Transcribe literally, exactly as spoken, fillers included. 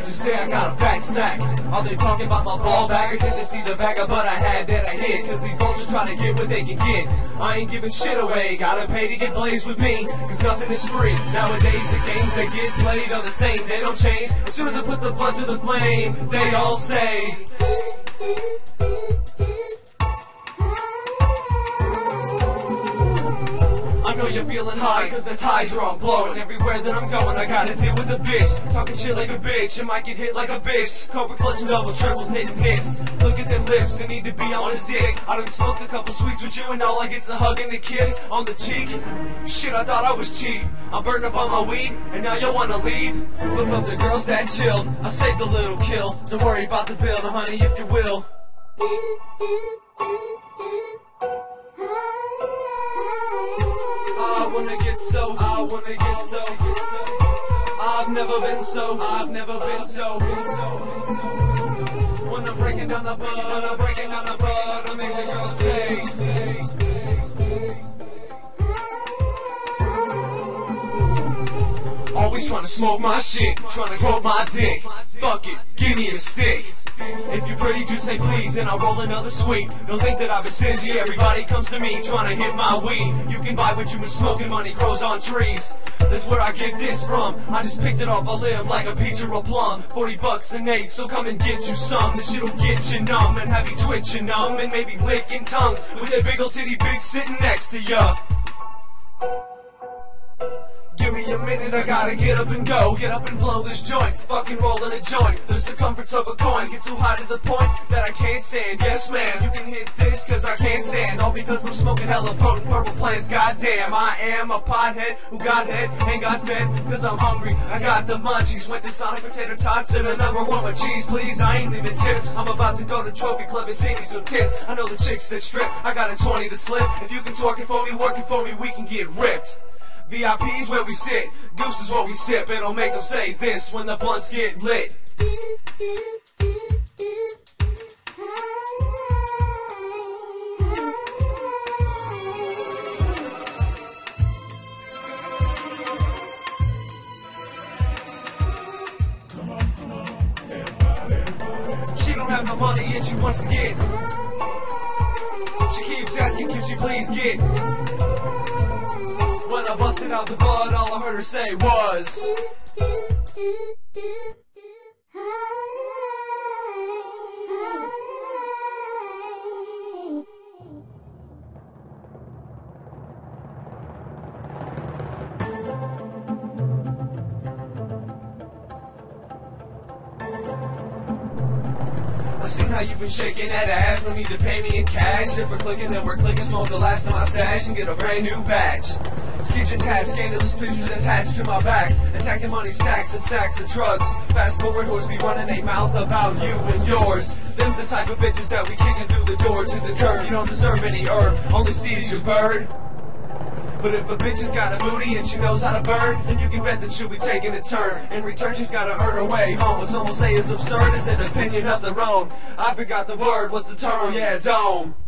bitches say I got a back sack. Are they talking about my ball bag, or did they see the bagger but I had that I hit? Cause these vultures try to get what they can get. I ain't giving shit away, gotta pay to get blazed with me, cause nothing is free. Nowadays the games that get played are the same, they don't change. As soon as I put the blood to the flame, they all say I know you're feeling high, cause that's hydro, I'm blowing. Everywhere that I'm going, I gotta deal with a bitch. Talking shit like a bitch, I might get hit like a bitch. Cobra clutching double, triple, hitting hits. Look at them lips, they need to be on his dick. I done smoked a couple sweets with you, and all I get's a hug and a kiss on the cheek. Shit, I thought I was cheap. I'm burning up on my weed, and now you wanna leave? Look up the girls that chilled, I saved a little kill. Don't worry about the bill, now honey, if you will. I wanna get so, I wanna get so, I've never been so, I've never been so, when I'm breaking down the bud, when I'm breaking down the bud, I make the girl say, always trying to smoke my shit, trying to grow my dick, fuck it, give me a stick. If you're pretty, just say please, and I'll roll another sweet. Don't think that I've been stingy, everybody comes to me trying to hit my weed. You can buy what you've been smoking, money grows on trees. That's where I get this from, I just picked it off a limb like a peach or a plum. Forty bucks an eight, so come and get you some. This shit'll get you numb, and have you twitching numb, and maybe licking tongues with that big ol' titty bitch sitting next to ya. Give me a minute, I gotta get up and go. Get up and blow this joint, fucking rollin' a joint. The circumference of a coin, get too high to the point that I can't stand. Yes man, you can hit this cause I can't stand. All because I'm smoking hella potent purple plants. Goddamn, I am a pothead who got head and got fed. Cause I'm hungry, I got the munchies. Went to Sonic Potato Tots and a number one with cheese. Please, I ain't leaving tips. I'm about to go to Trophy Club and see me some tits. I know the chicks that strip, I got a twenty to slip. If you can torque it for me, work it for me, we can get ripped. V I P's where we sit, Goose is what we sip, it'll make them say this when the blunts get lit. She don't have no money and she wants to get. She keeps asking can she please get. When I busted out the bud, all I heard her say was I seen how you've been shaking that ass, don't need to pay me in cash. If we're clicking, then we're clicking, smoke the last of my stash and get a brand new batch. Skitch tats, scandalous pictures attached to my back, attacking money stacks and sacks of drugs. Fast forward, whores be running their mouths about you and yours. Them's the type of bitches that we kicking through the door to the curb. You don't deserve any herb, only seed your bird. But if a bitch has got a booty and she knows how to burn, then you can bet that she'll be taking a turn. In return, she's gotta earn her way home. What some will say is absurd is an opinion of their own. I forgot the word, what's the term? Yeah, dome.